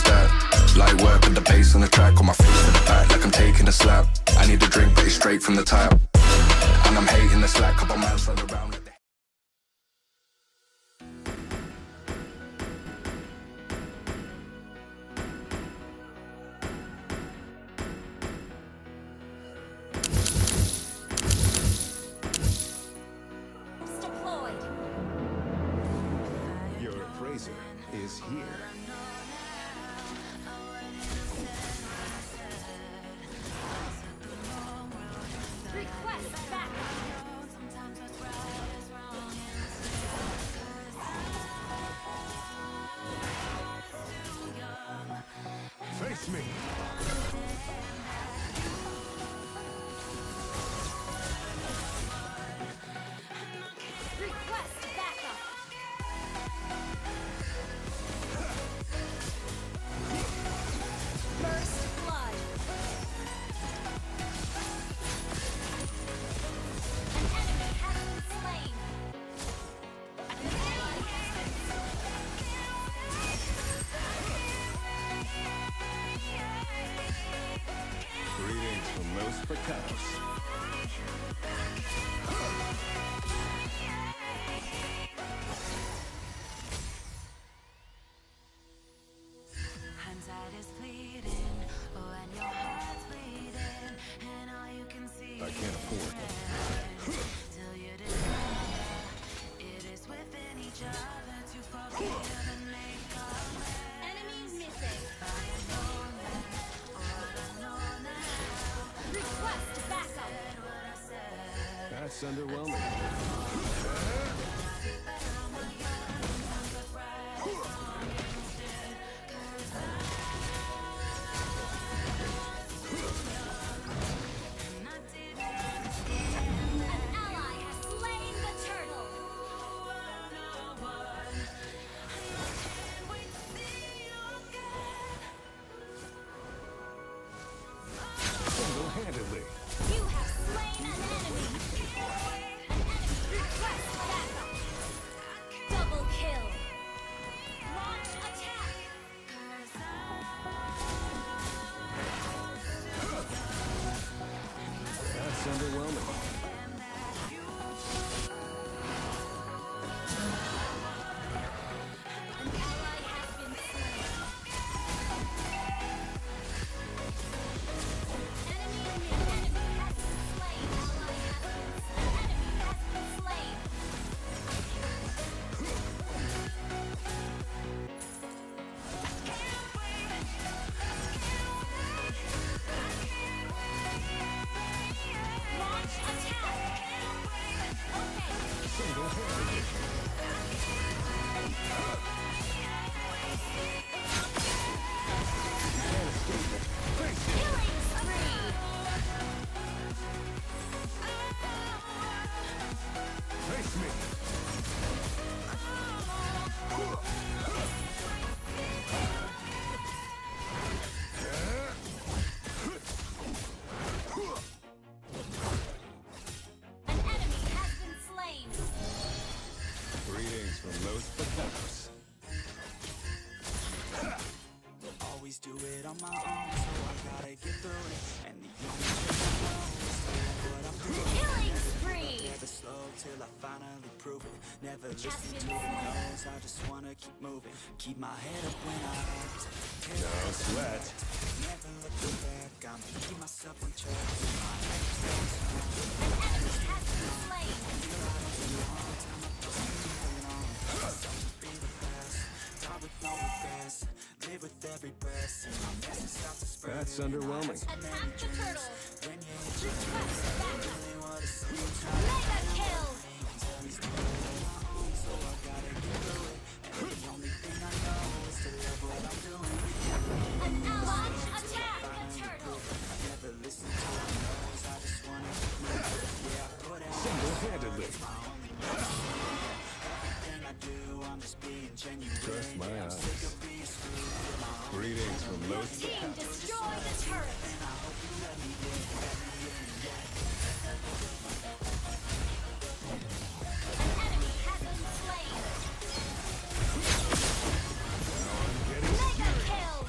is that? Light work with the bass on the track, on my face to the back, like I'm taking a slap. I need a drink, but it's straight from the tap. And I'm hating the slack, couple miles further around. Is here. Request back. Face me. I can't afford it. Is within each other to fall together, make our enemies missing. Request backup. That's underwhelming. Do it on my own, so I gotta get through it. And the only thing I'm killing spree. Never slow till I finally prove it. Never listen to the noise. I just wanna keep moving. Keep my head up when I act. No sweat. Never looking back. I'm keeping myself on track. An enemy has been slain. Time with no regrets. Live with every breath. That's underwhelming. Attack the turtle. Request backup. Mega kill. So I gotta get through it. And the only thing I know is to love what I'm doing. An ally attack the turtle. Never listen to the noise. I just wanna put it single-handedly. Everything I do, I'm just being genuine. Trust my eyes. Greetings from Your team destroy the turret. An enemy has been slain. Mega kill.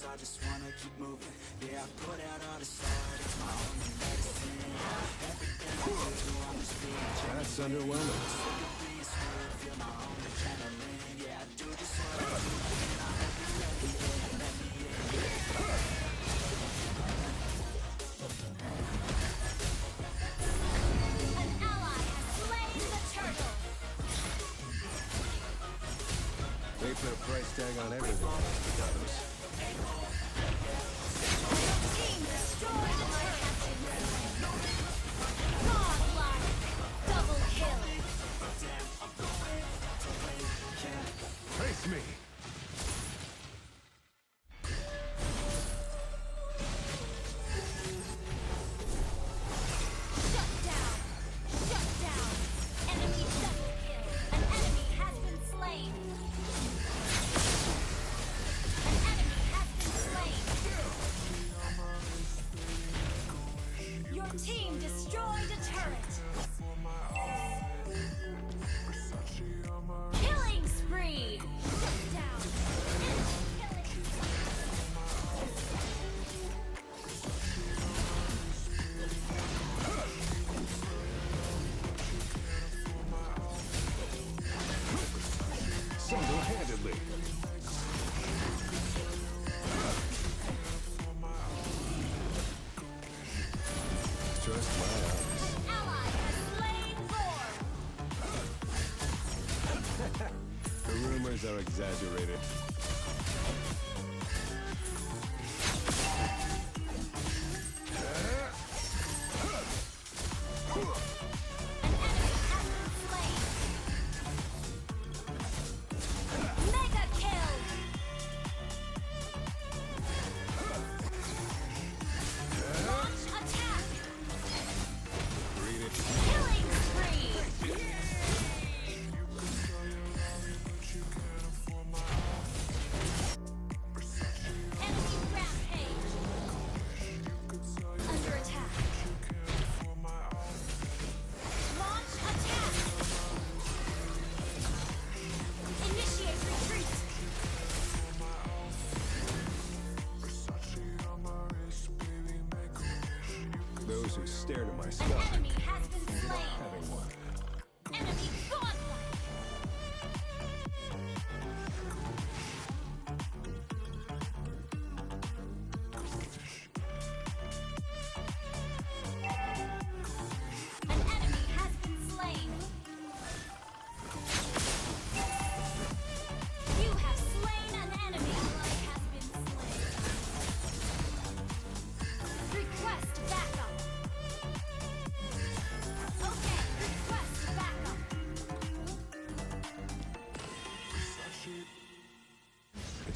I just wanna keep moving. Yeah, I put out all the side. It's my own medicine. Everything I do, I'm just being genuine. That's underwhelming. Sick of being screwed, feel my own adrenaline. Yeah, I do just what I do. And I hope you let me in, let me in. An ally has slain the turtle. They put a price tag on everything. Me. Shut down. Enemy double kill. An enemy has been slain. Your team destroyed a turret. Killing spree. Single-handedly. Just my eyes. An ally has slain Vor. The rumors are exaggerated. Stare to my stomach. An enemy has been slain. Enemy gone. An enemy has been slain. You have slain an enemy. Life has been slain. Request backup.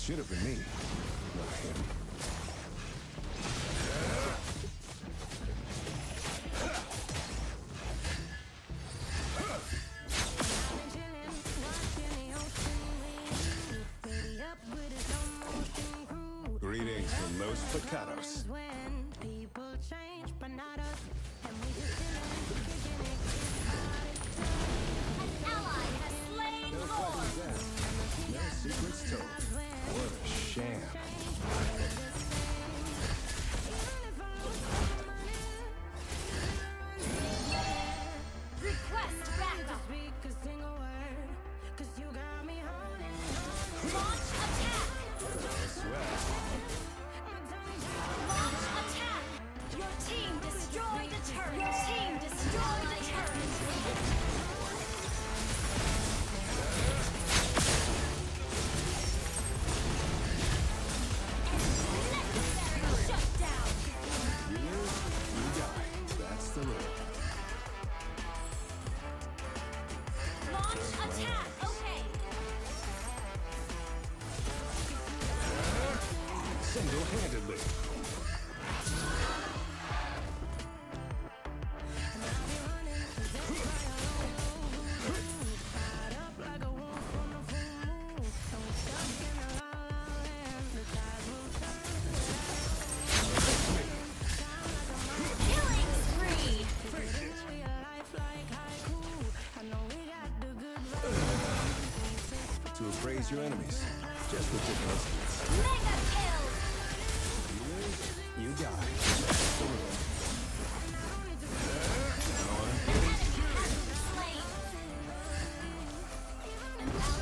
Should have been me, not him. Greetings from Los Picados. Launch attack! Launch praise your enemies. Just ridiculous. Mega kill! You win, you die. An enemy has been slain.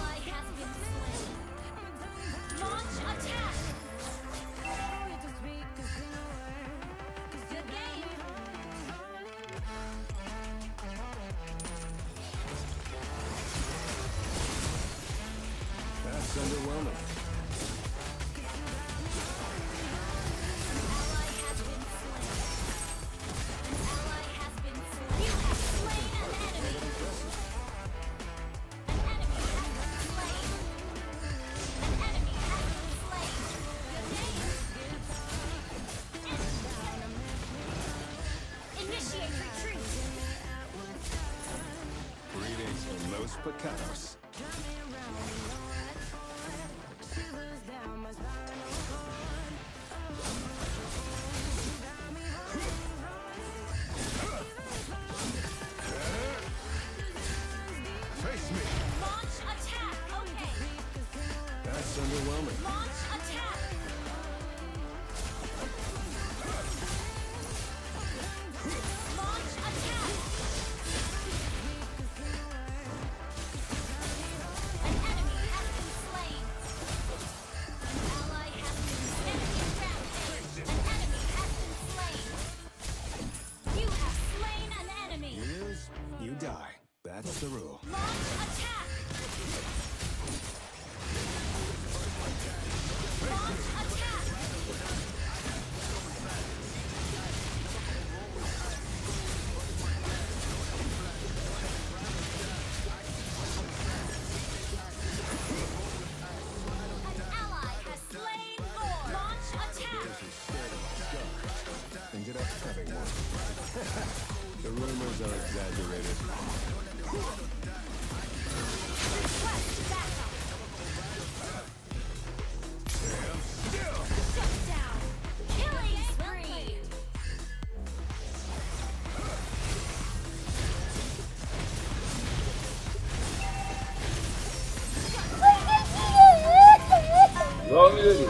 An ally has been slain. Launch attack! Good game! That's underwhelming. Picados. Face me. Launch attack. Okay. That's underwhelming. Launch attack. That's the rule. Launch attack! Launch attack! An ally has slain Lord! Launch attack! Ended up having one. The rumors are exaggerated. Request backup! Stand still! Shut down! Killing spree! Wrong lady!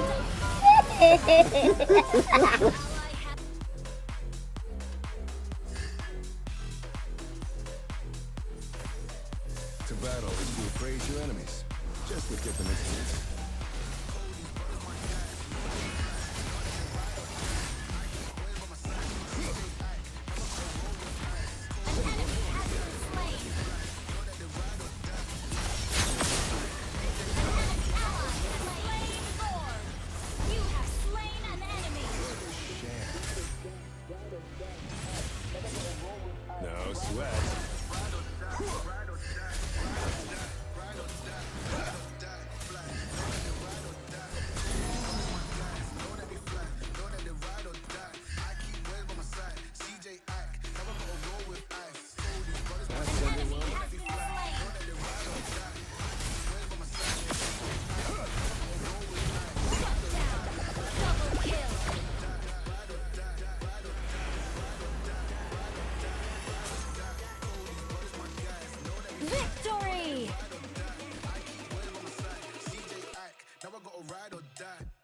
To battle is to appraise your enemies, just with different instruments. Victory! Now I gotta ride or die.